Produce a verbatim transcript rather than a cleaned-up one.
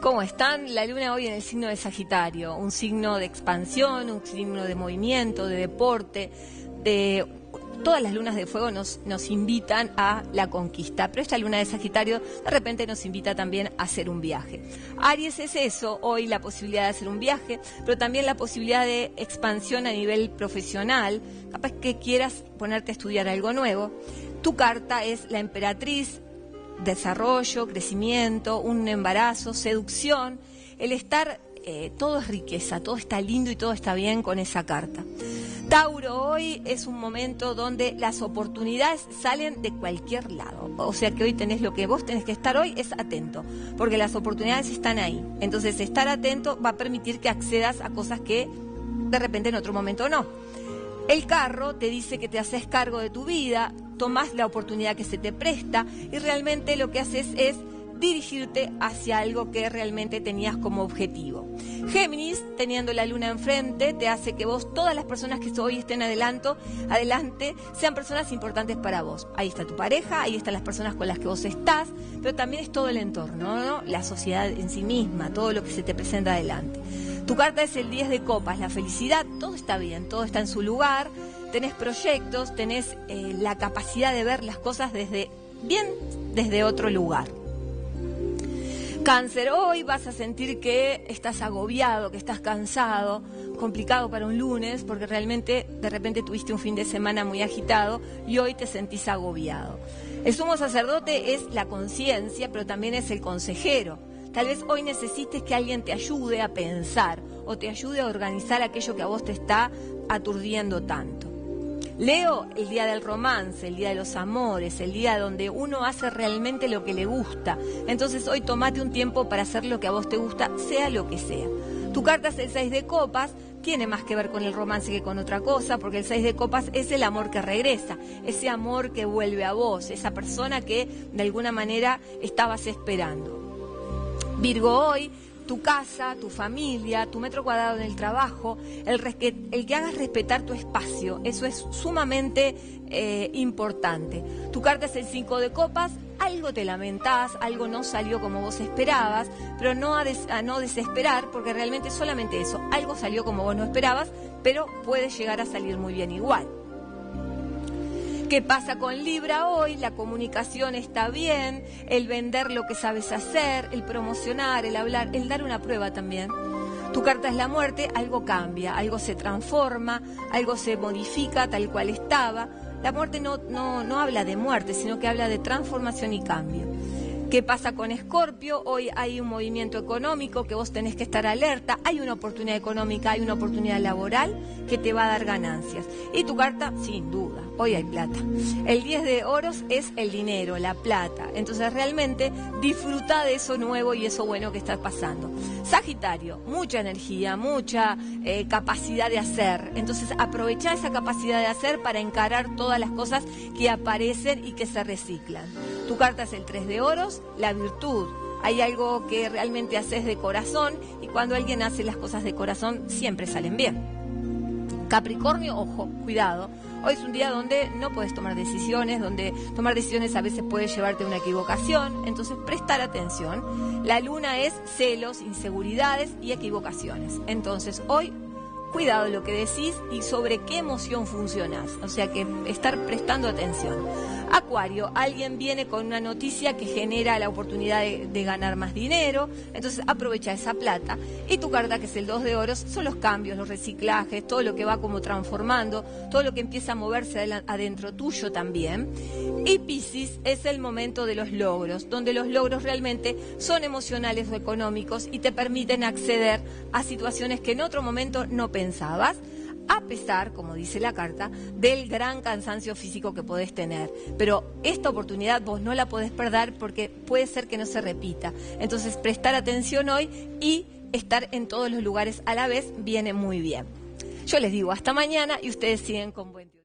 ¿Cómo están? La luna hoy en el signo de Sagitario, un signo de expansión, un signo de movimiento, de deporte, de... Todas las lunas de fuego nos, nos invitan a la conquista, pero esta luna de Sagitario de repente nos invita también a hacer un viaje. Aries es eso, hoy la posibilidad de hacer un viaje, pero también la posibilidad de expansión a nivel profesional, capaz que quieras ponerte a estudiar algo nuevo. Tu carta es la emperatriz, desarrollo, crecimiento, un embarazo, seducción, el estar... Eh, todo es riqueza, todo está lindo y todo está bien con esa carta. Tauro, hoy es un momento donde las oportunidades salen de cualquier lado. O sea que hoy tenés lo que vos tenés que estar hoy es atento, porque las oportunidades están ahí. Entonces estar atento va a permitir que accedas a cosas que de repente en otro momento no. El carro te dice que te haces cargo de tu vida, tomás la oportunidad que se te presta y realmente lo que haces es dirigirte hacia algo que realmente tenías como objetivo. Géminis, teniendo la luna enfrente, te hace que vos, todas las personas que hoy estén adelanto, adelante, sean personas importantes para vos. Ahí está tu pareja, ahí están las personas con las que vos estás, pero también es todo el entorno, ¿no? La sociedad en sí misma, todo lo que se te presenta adelante. Tu carta es el diez de copas, la felicidad, todo está bien, todo está en su lugar, tenés proyectos, tenés eh, la capacidad de ver las cosas desde bien, desde otro lugar. Cáncer, hoy vas a sentir que estás agobiado, que estás cansado, complicado para un lunes, porque realmente de repente tuviste un fin de semana muy agitado y hoy te sentís agobiado. El sumo sacerdote es la conciencia, pero también es el consejero. Tal vez hoy necesites que alguien te ayude a pensar o te ayude a organizar aquello que a vos te está aturdiendo tanto. Leo, el día del romance, el día de los amores, el día donde uno hace realmente lo que le gusta. Entonces hoy tomate un tiempo para hacer lo que a vos te gusta, sea lo que sea. Tu carta es el seis de copas, tiene más que ver con el romance que con otra cosa, porque el seis de copas es el amor que regresa, ese amor que vuelve a vos, esa persona que de alguna manera estabas esperando. Virgo, hoy... tu casa, tu familia, tu metro cuadrado en el trabajo, el, el que hagas respetar tu espacio, eso es sumamente eh, importante. Tu carta es el cinco de copas, algo te lamentás, algo no salió como vos esperabas, pero no a, des, a no desesperar, porque realmente solamente eso, algo salió como vos no esperabas, pero puede llegar a salir muy bien igual. ¿Qué pasa con Libra hoy? La comunicación está bien, el vender lo que sabes hacer, el promocionar, el hablar, el dar una prueba también. Tu carta es la muerte, algo cambia, algo se transforma, algo se modifica tal cual estaba. La muerte no, no, no habla de muerte, sino que habla de transformación y cambio. ¿Qué pasa con Escorpio? Hoy hay un movimiento económico que vos tenés que estar alerta. Hay una oportunidad económica, hay una oportunidad laboral que te va a dar ganancias. Y tu carta, sin duda, hoy hay plata. El diez de oros es el dinero, la plata. Entonces realmente disfruta de eso nuevo y eso bueno que está pasando. Sagitario, mucha energía, mucha eh, capacidad de hacer. Entonces aprovechá esa capacidad de hacer para encarar todas las cosas que aparecen y que se reciclan. Tu carta es el tres de oros, la virtud. Hay algo que realmente haces de corazón y cuando alguien hace las cosas de corazón siempre salen bien. Capricornio, ojo, cuidado. Hoy es un día donde no puedes tomar decisiones, donde tomar decisiones a veces puede llevarte a una equivocación, entonces prestar atención. La luna es celos, inseguridades y equivocaciones. Entonces hoy... cuidado lo que decís y sobre qué emoción funcionás. O sea que estar prestando atención. Acuario, alguien viene con una noticia que genera la oportunidad de, de ganar más dinero. Entonces aprovecha esa plata. Y tu carta, que es el dos de oros, son los cambios, los reciclajes, todo lo que va como transformando, todo lo que empieza a moverse adentro tuyo también. Y Piscis es el momento de los logros, donde los logros realmente son emocionales o económicos y te permiten acceder a situaciones que en otro momento no pensás. pensabas, a pesar, como dice la carta, del gran cansancio físico que podés tener. Pero esta oportunidad vos no la podés perder porque puede ser que no se repita. Entonces, prestar atención hoy y estar en todos los lugares a la vez viene muy bien. Yo les digo hasta mañana y ustedes siguen con buen tiempo.